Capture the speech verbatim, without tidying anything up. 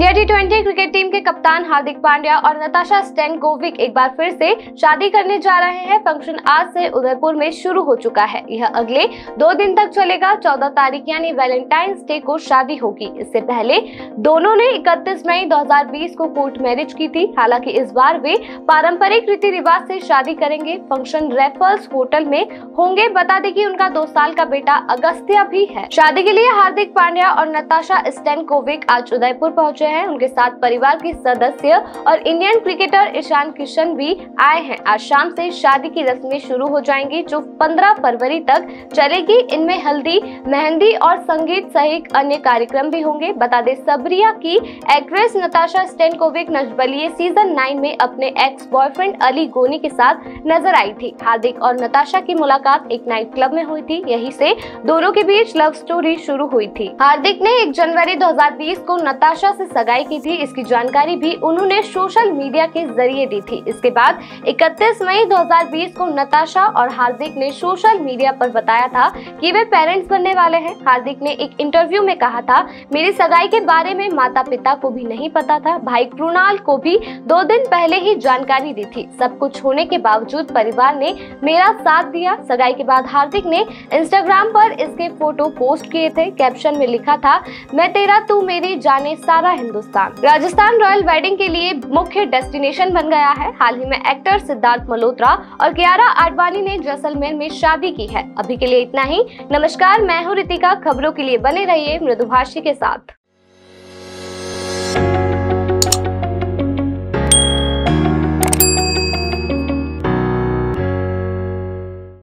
India T twenty cricket team के कप्तान हार्दिक पांड्या और नताशा स्टेनकोविक एक बार फिर से शादी करने जा रहे हैं। फंक्शन आज से उदयपुर में शुरू हो चुका है। यह अगले दो दिन तक चलेगा। चौदह तारीख यानी वैलेंटाइंस डे को शादी होगी। इससे पहले दोनों ने इकतीस मई दो हज़ार बीस को कोर्ट मैरिज की थी। हालांकि इस बार वे पारंपरिक रीति रिवाज से शादी करेंगे। फंक्शन रेफल्स होटल में होंगे। बता दें कि उनका दो साल का बेटा अगस्तिया भी है। शादी के लिए हार्दिक पांड्या और नताशा स्टेनकोविक आज उदयपुर पहुंचे हैं। उनके साथ परिवार के सदस्य और इंडियन क्रिकेटर ईशान किशन भी आए हैं। आज शाम से शादी की रस्में शुरू हो जाएंगी जो पंद्रह फरवरी तक चलेगी। इनमें हल्दी, मेहंदी और संगीत सहित अन्य कार्यक्रम भी होंगे। बता दें सबरिया की एक्ट्रेस नताशा स्टेनकोविक नजबलिए सीजन नाइन में अपने एक्स बॉयफ्रेंड अली गोनी के साथ नजर आई थी। हार्दिक और नताशा की मुलाकात एक नाइट क्लब में हुई थी। यहीं से दोनों के बीच लव स्टोरी शुरू हुई थी। हार्दिक ने एक जनवरी दो हज़ार बीस को नताशा से सगाई की थी। इसकी जानकारी भी उन्होंने सोशल मीडिया के जरिए दी थी। इसके बाद इकतीस मई दो हज़ार बीस को नताशा और हार्दिक ने सोशल मीडिया पर बताया था कि वे पेरेंट्स बनने वाले हैं। हार्दिक ने एक इंटरव्यू में कहा था, मेरी सगाई के बारे में माता पिता को भी नहीं पता था। भाई कृणाल को भी दो दिन पहले ही जानकारी दी थी। सब कुछ होने के बावजूद परिवार ने मेरा साथ दिया। सगाई के बाद हार्दिक ने इंस्टाग्राम पर इसके फोटो पोस्ट किए थे। कैप्शन में लिखा था, मैं तेरा तू मेरी जाने सारा हिंदुस्तान। राजस्थान रॉयल वेडिंग के लिए मुख्य डेस्टिनेशन बन गया है। हाल ही में एक्टर सिद्धार्थ मल्होत्रा और कियारा आडवाणी ने जैसलमेर में शादी की है। अभी के लिए इतना ही। नमस्कार, मैं हूँ रितिका। खबरों के लिए बने रहिए मृदुभाषी के साथ।